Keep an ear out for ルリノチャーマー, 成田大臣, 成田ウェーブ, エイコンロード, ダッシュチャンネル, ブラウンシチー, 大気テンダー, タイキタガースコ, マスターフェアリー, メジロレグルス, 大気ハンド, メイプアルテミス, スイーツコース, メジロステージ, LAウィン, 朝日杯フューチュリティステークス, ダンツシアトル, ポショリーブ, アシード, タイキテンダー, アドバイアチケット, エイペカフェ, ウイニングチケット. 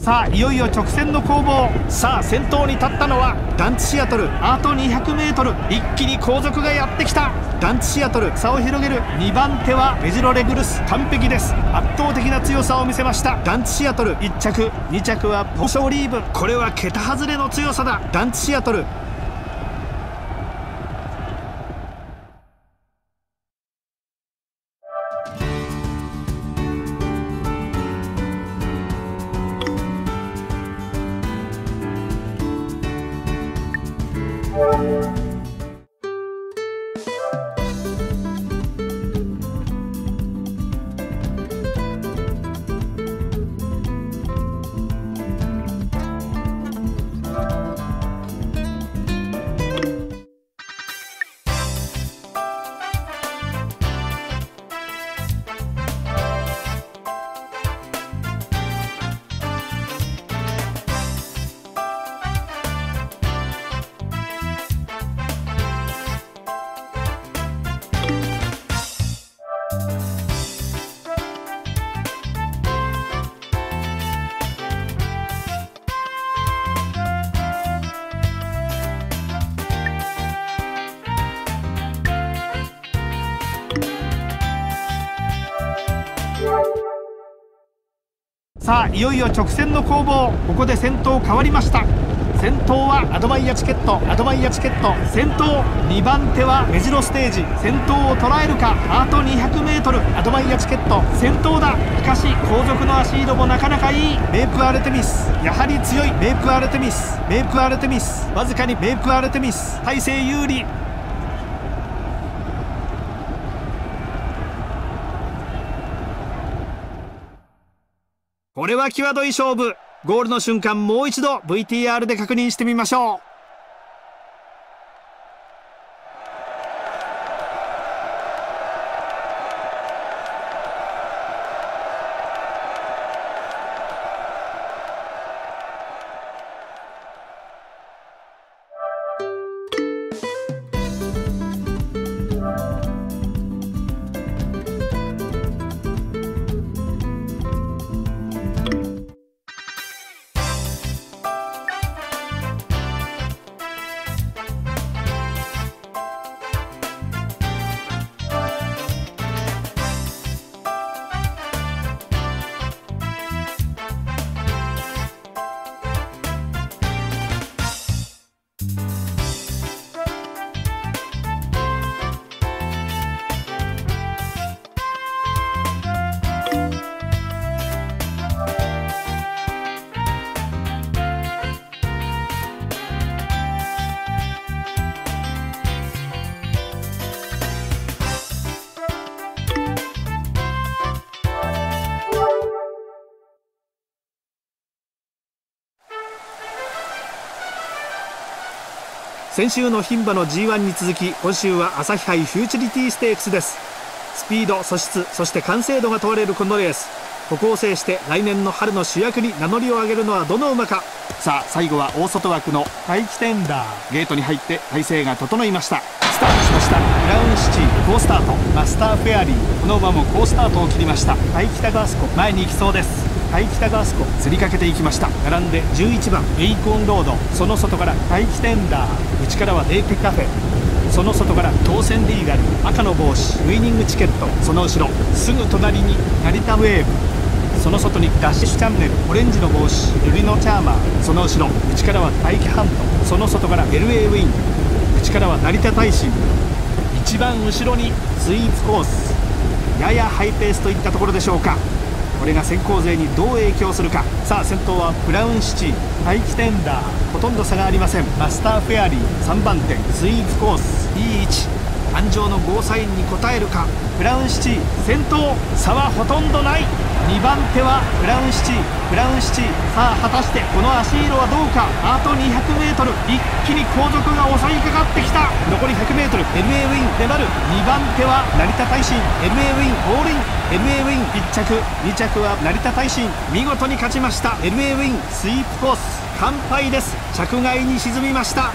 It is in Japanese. さあいよいよ直線の攻防。さあ先頭に立ったのはダンツシアトル。あと 200m 一気に後続がやってきた。ダンツシアトル差を広げる。2番手はメジロレグルス。完璧です。圧倒的な強さを見せました。ダンツシアトル1着2着はポショリーブ。これは桁外れの強さだ。ダンツシアトルさあいよいよ直線の攻防。ここで先頭変わりました。先頭はアドバイアチケット。アドバイアチケット先頭。2番手はメジロステージ。先頭を捉えるか。あと 200m アドバイアチケット先頭だ。しかし後続のアシードもなかなかいい。メイプアルテミスやはり強い。メイプアルテミスメイプアルテミスわずかにメイプアルテミス体勢有利。これは際どい勝負。ゴールの瞬間もう一度 VTR で確認してみましょう。先週の牝馬の G1 に続き、今週は朝日杯フューチュリティステークスです。スピード、素質、そして完成度が問われるこのレース。ここを制して来年の春の主役に名乗りを上げるのはどの馬か。さあ最後は大外枠の大気テンダー。ゲートに入って体勢が整いました。スタートしました。ブラウンシチー好スタート。マスターフェアリー、この馬も好スタートを切りました。タイキタガースコ前に行きそうです。タイキタガースコ釣りかけていきました。並んで11番エイコンロード。その外からタイキテンダー、内からはエイペカフェ、その外から当選リーガル、赤の帽子ウイニングチケット、その後ろすぐ隣に成田ウェーブ、その外にダッシュチャンネル、オレンジの帽子ルリノチャーマー、その後ろ内からは大気ハンド、その外から LA ウィン、内からは成田大臣、一番後ろにスイーツコース。ややハイペースといったところでしょうか。これが先行勢にどう影響するか。さあ先頭はブラウンシチー、大気テンダー、ほとんど差がありません。マスターフェアリー3番手スイーツコースいい位置。安城のゴーサインに応えるか。ブラウンシチー先頭、差はほとんどない。2番手はブラウンシチー。ブラウンシチーさあ果たしてこのアシーロはどうか。あと 200m 一気に後続が襲いかかってきた。残り 100m MA ウィン粘る。2番手は成田大臣 MA ウィンホールイン MA ウィン1着2着は成田大臣、見事に勝ちました。 MA ウィンスイープコース完敗です。着外に沈みました。